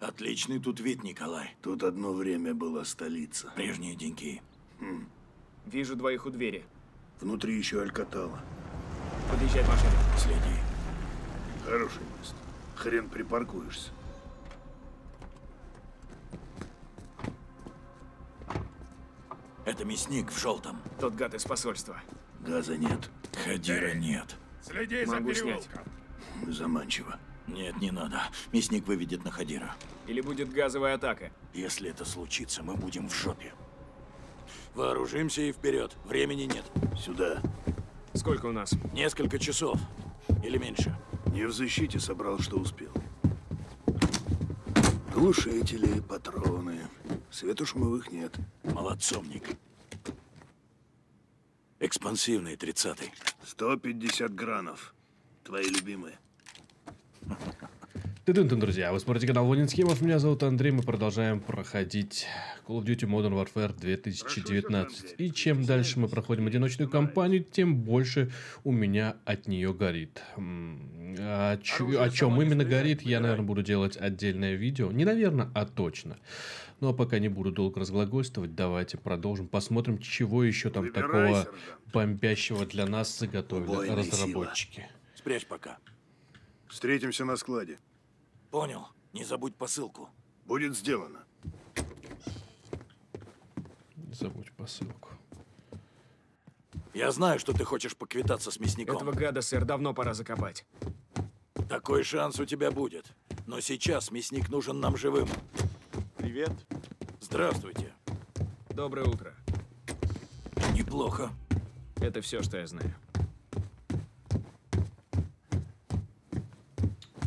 Отличный тут вид, Николай. Тут одно время была столица. Прежние деньки. Вижу двоих у двери. Внутри еще алькатала. Подъезжай, машина. Следи. Хорошее место. Хрен припаркуешься. Это мясник в желтом. Тот гад из посольства. Газа нет. Хадира нет. Следи за переулком. Заманчиво. Нет, не надо. Мясник выведет на Хадира. Или будет газовая атака. Если это случится, мы будем в жопе. Вооружимся и вперед. Времени нет. Сюда. Сколько у нас? Несколько часов. Или меньше. Не в защите собрал, что успел. Глушители, патроны. Светошумовых нет. Молодцомник. Экспансивный 30-й. 150 гранов. Твои любимые. Ты-тын-тын, друзья, вы смотрите канал Ворнинг Схемов, меня зовут Андрей, мы продолжаем проходить Call of Duty Modern Warfare 2019. И чем дальше мы проходим одиночную кампанию, тем больше у меня от нее горит. О чем именно горит, я, наверное, буду делать отдельное видео. Не наверное, а точно. Ну а пока не буду долго разглагольствовать, давайте продолжим. Посмотрим, чего еще там такого бомбящего для нас заготовили разработчики. Спрячь пока. Встретимся на складе. Понял. Не забудь посылку. Будет сделано. Не забудь посылку. Я знаю, что ты хочешь поквитаться с мясником. Этого гада, сэр, давно пора закопать. Такой шанс у тебя будет. Но сейчас мясник нужен нам живым. Привет. Здравствуйте. Доброе утро. Неплохо. Это все, что я знаю.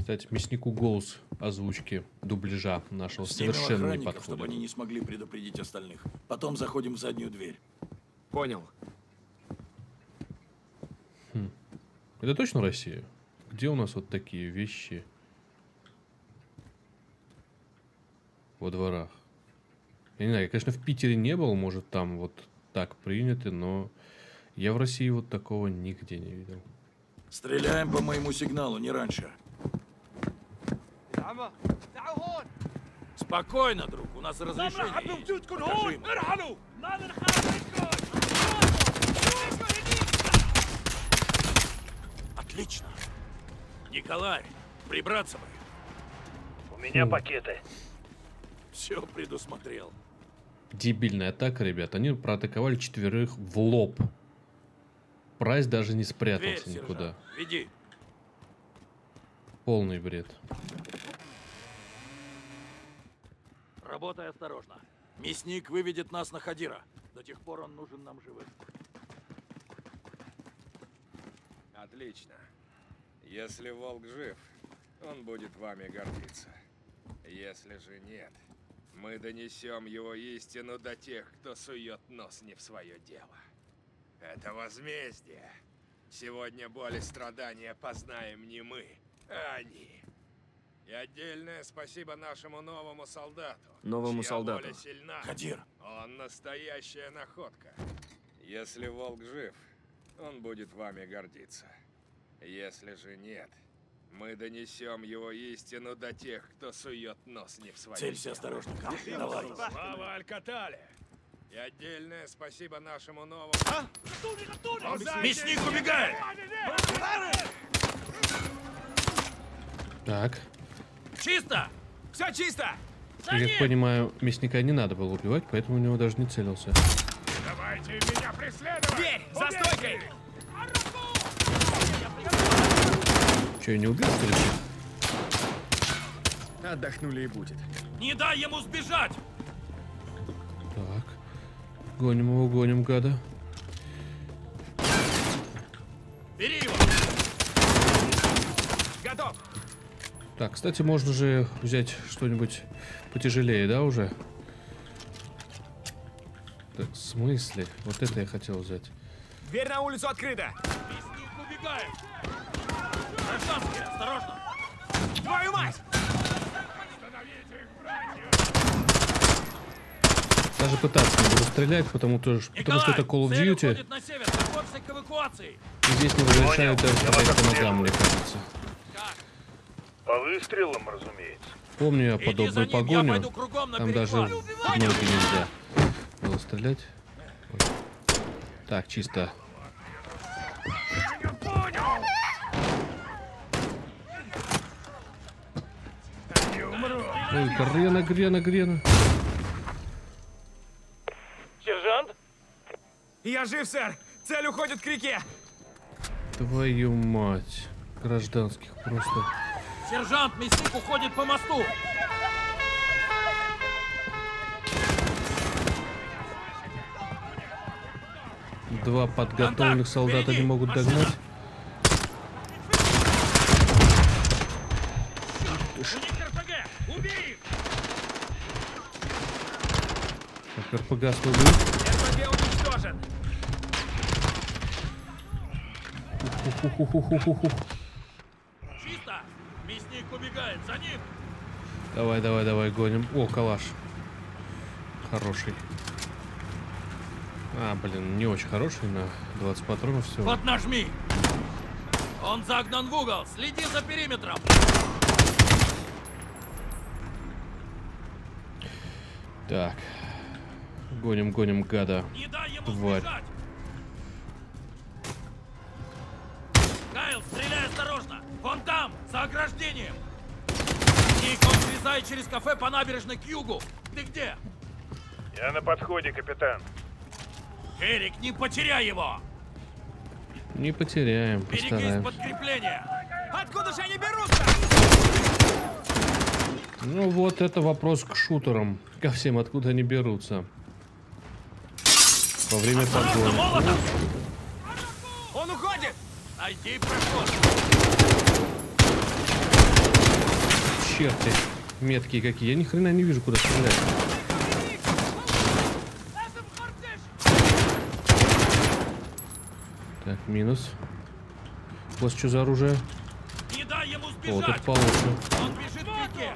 Кстати, мяснику голос озвучки дубляжа нашего совершенно не подходит. Чтобы они не смогли предупредить остальных. Потом заходим в заднюю дверь. Понял. Это точно Россия? Где у нас вот такие вещи? Во дворах. Я не знаю, я, конечно, в Питере не был, может, там вот так приняты, но я в России вот такого нигде не видел. Стреляем по моему сигналу, не раньше. Спокойно, друг, у нас разрешение есть. Покажи им. Отлично. Николай, прибраться бы. У меня пакеты. Все предусмотрел. Дебильная атака, ребят. Они проатаковали четверых в лоб. Прайс даже не спрятался никуда. Веди. Полный бред. Работай осторожно. Мясник выведет нас на Хадира. До тех пор он нужен нам живым. Отлично. Если волк жив, он будет вами гордиться. Если же нет, мы донесем его истину до тех, кто сует нос не в свое дело. Это возмездие. Сегодня боль и страдания познаем не мы, а они. И отдельное спасибо нашему новому солдату. Чья воля сильна. Хадир. Он настоящая находка. Если волк жив, он будет вами гордиться. Если же нет, мы донесем его истину до тех, кто сует нос не в свое дело. Целься осторожно. Давай. Слава Алькатале. И отдельное спасибо нашему новому... Мясник убегает! Так. Чисто! Все чисто! Я так понимаю, мясника не надо было убивать, поэтому у него даже не целился. Давайте меня преследовать! Дверь! За стойкой! Че, я не убил, что ли? Отдохнули и будет. Не дай ему сбежать! Так. Гоним его, гоним гада. Бери его! Готов! Так, кстати, можно же взять что-нибудь потяжелее, да, уже? Так, в смысле? Вот это я хотел взять. Дверь на улицу открыта! Убегаем! Осторожно! Твою мать! Даже пытаться не буду стрелять, потому что это Call of Duty. И здесь не разрешают даже стрелять по ногам, мне кажется. По выстрелам, разумеется. помню я подобную погоню. Там даже нельзя было стрелять. Так, чисто. Ой, грена. Сержант? Я жив, сэр. Цель уходит к реке. Твою мать. Гражданских просто. Сержант, мясник уходит по мосту. Два подготовленных солдата не могут догнать. РПГ уничтожен. Чисто. Мясник убегает за ним. Давай, гоним. О, калаш. Хороший. А, блин, не очень хороший, но 20 патронов всего. Вот нажми. Он загнан в угол. Следи за периметром. Так. Гоним, гада. Не дай ему тварь. Кайл, стреляй осторожно. Вон там, за ограждением. Никон, срезай через кафе по набережной к югу. Ты где? Я на подходе, капитан. Эрик, не потеряй его. Не потеряем, постараемся. Берегись подкрепления. Откуда же они берутся? Ну вот это вопрос к шутерам. Ко всем, откуда они берутся. Во время погони. Он уходит! Найди проход! Черты! Меткие какие! Я ни хрена не вижу, куда стрелять. Так, минус. У вас что за оружие? Не дай ему сбежать. О, тут получше. Он бежит к реке.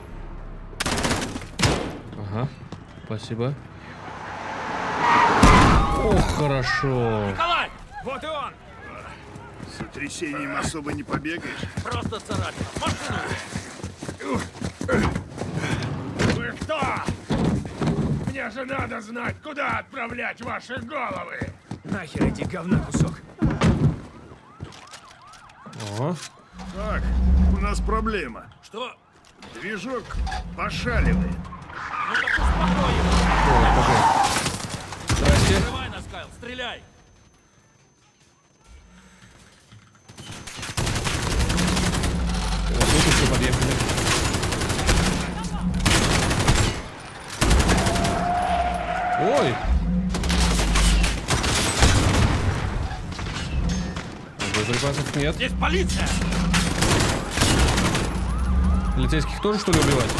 Ага, спасибо. Ох, хорошо. Николай, вот и он. Сотрясением особо не побегаешь. Просто царапина. Машину. Вы кто? Мне же надо знать, куда отправлять ваши головы. Нахер эти говна кусок. Ага. Так, у нас проблема. Что? Движок пошаливает. Ну так успокоим. Здрасте. Стреляй! Вот тут еще подъехали. Ой! Боеприпасов нет. Здесь полиция! Полицейских тоже, что ли, убивать?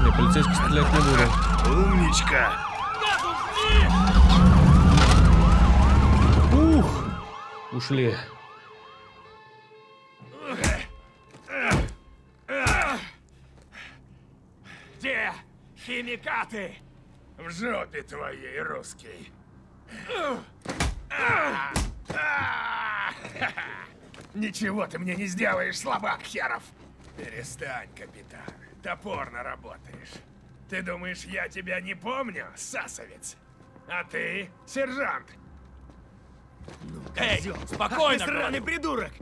Не, полицейских стрелять не буду. Умничка! Ух! Ушли. Где химикаты? В жопе твоей, русский. Ничего ты мне не сделаешь, слабак херов. Перестань, капитан. Топорно работаешь. Ты думаешь, я тебя не помню, Сасовец? А ты, сержант? Ну, козел, спокойно, сраный придурок!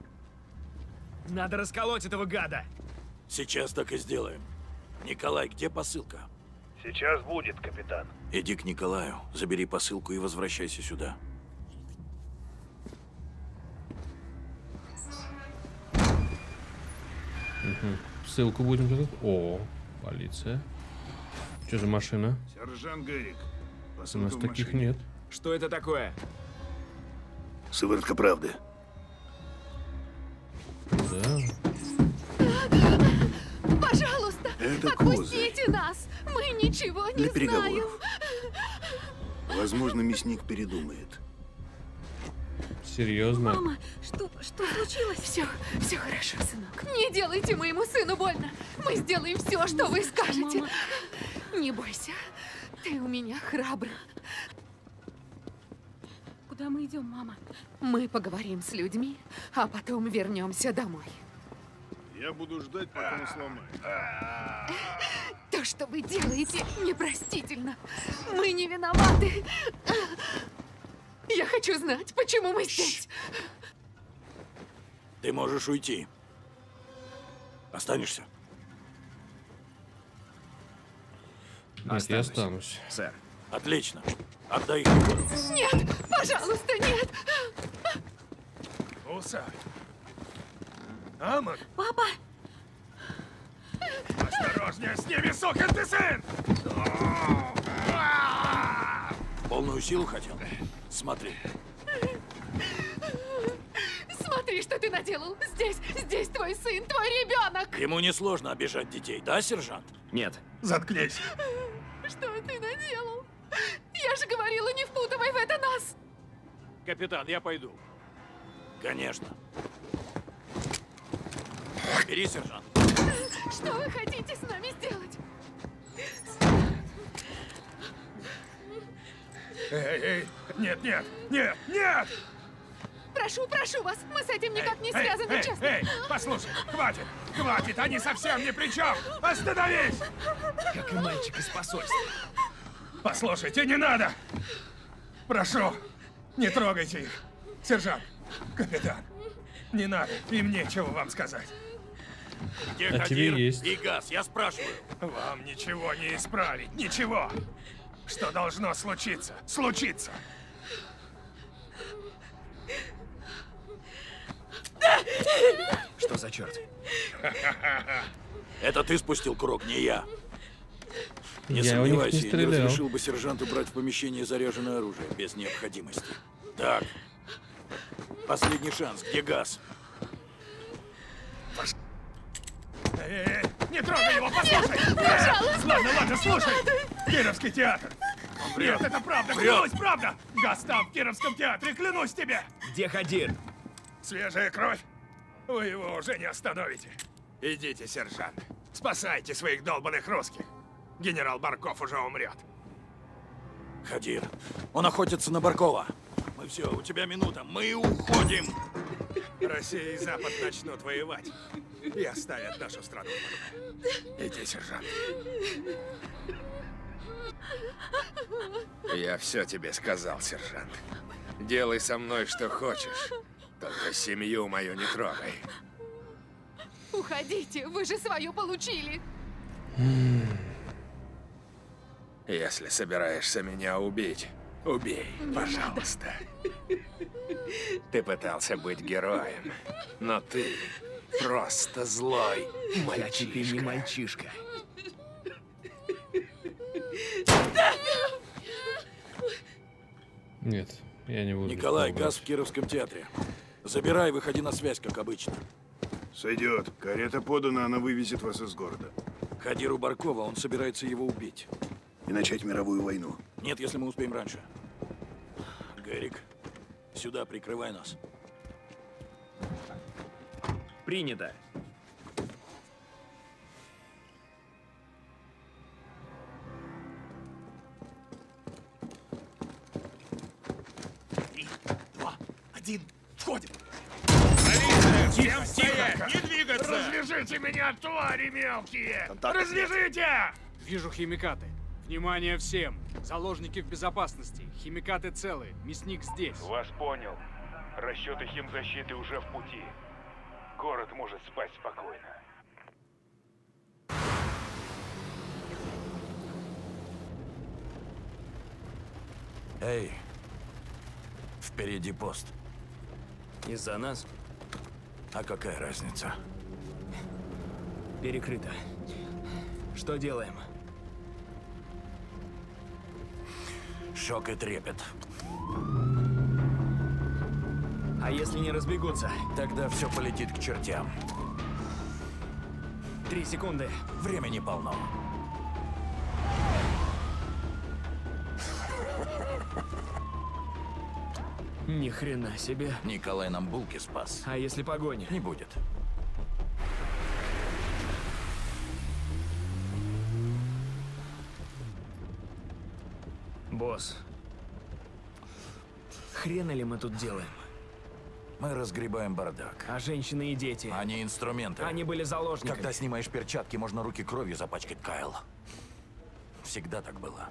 Надо расколоть этого гада. Сейчас так и сделаем. Николай, где посылка? Сейчас будет, капитан. Иди к Николаю, забери посылку и возвращайся сюда. Угу. Ссылку будем делать. О, полиция. Что за машина? Сержант Гарик. У нас таких нет. Что это такое? Сыворотка правды. Да. Пожалуйста, это отпустите нас. Мы ничего не знаем. Возможно, мясник передумает. Серьезно? Мама, что случилось? Все хорошо, сынок. Не делайте моему сыну больно. Мы сделаем все, что вы скажете. Мама. Не бойся, ты у меня храбра. Куда мы идем, мама? Мы поговорим с людьми, а потом вернемся домой. Я буду ждать, пока он сломает. То, что вы делаете, непростительно. Мы не виноваты. Я хочу знать, почему мы здесь. Ты можешь уйти. Останешься? Нет, я останусь. Сэр. Отлично. Отдай их. Нет, пожалуйста, нет. Уса. Амар. Папа. Осторожнее с ними, сука, ты сын! Полную силу хотел? Смотри. Смотри, что ты наделал. Здесь твой сын, твой ребенок. Ему несложно обижать детей, да, сержант? Нет. Заткнись. Что ты наделал? Я же говорила, не впутывай в это нас. Капитан, я пойду. Конечно. Бери, сержант. Что вы хотите с нами сделать? Эй, эй, нет, нет, нет, нет! Прошу, прошу вас, мы с этим никак не связаны, честно. Эй, послушай, хватит, хватит, они совсем ни при чем! Остановись! Как и мальчик из посольства. Послушайте, не надо! Прошу, не трогайте их. Сержант, капитан, не надо, им нечего вам сказать. Где Хадир и газ, я спрашиваю. Вам ничего не исправить, ничего. Что должно случиться, случится. Что за черт? Это ты спустил курок, не я. Не сомневайся, я не разрешил бы сержанту брать в помещение заряженное оружие без необходимости. Так, последний шанс, где газ? Не трогай его, послушай! Ладно, ладно, слушай! Кировский театр! Нет, это правда, клянусь, правда! Газ там, в Кировском театре, клянусь тебе! Где Хадир? Свежая кровь! Вы его уже не остановите! Идите, сержант, спасайте своих долбанных русских! Генерал Барков уже умрет! Хадир, он охотится на Баркова! Мы все, у тебя минута, мы уходим! Россия и Запад начнут воевать. И оставят нашу страну. Иди, сержант. Я все тебе сказал, сержант. Делай со мной, что хочешь. Только семью мою не трогай. Уходите, вы же свою получили. Если собираешься меня убить, убей, пожалуйста. Ты пытался быть героем, но ты просто злой мальчишка. Ты не мальчишка. Нет, я не буду. Николай, газ в Кировском театре. Забирай, выходи на связь, как обычно. Сойдет. Карета подана, она вывезет вас из города. Хадиру Баркова, он собирается его убить. И начать мировую войну. Нет, если мы успеем раньше. Гарик, сюда, прикрывай нас. Принято. Три, два, один, входим. Всем стоять! Не двигаться! Развяжите меня, твари мелкие! Развяжите! Вижу химикаты. Внимание всем! Заложники в безопасности. Химикаты целы. Мясник здесь. Вас понял. Расчеты химзащиты уже в пути. Город может спать спокойно. Эй, впереди пост. Из-за нас? А какая разница? Перекрыто. Что делаем? Шок и трепет. А если не разбегутся? Тогда все полетит к чертям. 3 секунды. Времени полно. Ни хрена себе. Николай нам булки спас. А если погони? Не будет. Босс, хрена ли мы тут делаем? Мы разгребаем бардак. А женщины и дети? Они инструменты. Они были заложниками. Когда снимаешь перчатки, можно руки кровью запачкать, Кайл. Всегда так было.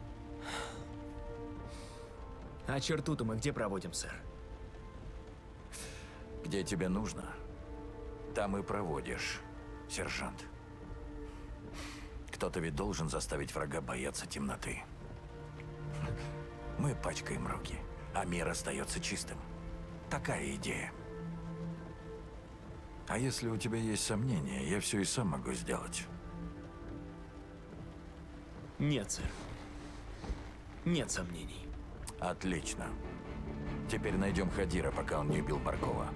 А черту-то мы где проводим, сэр? Где тебе нужно, там и проводишь, сержант. Кто-то ведь должен заставить врага бояться темноты. Мы пачкаем руки, а мир остается чистым. Такая идея. А если у тебя есть сомнения, я все и сам могу сделать. Нет, сэр. Нет сомнений. Отлично. Теперь найдем Хадира, пока он не убил Баркова.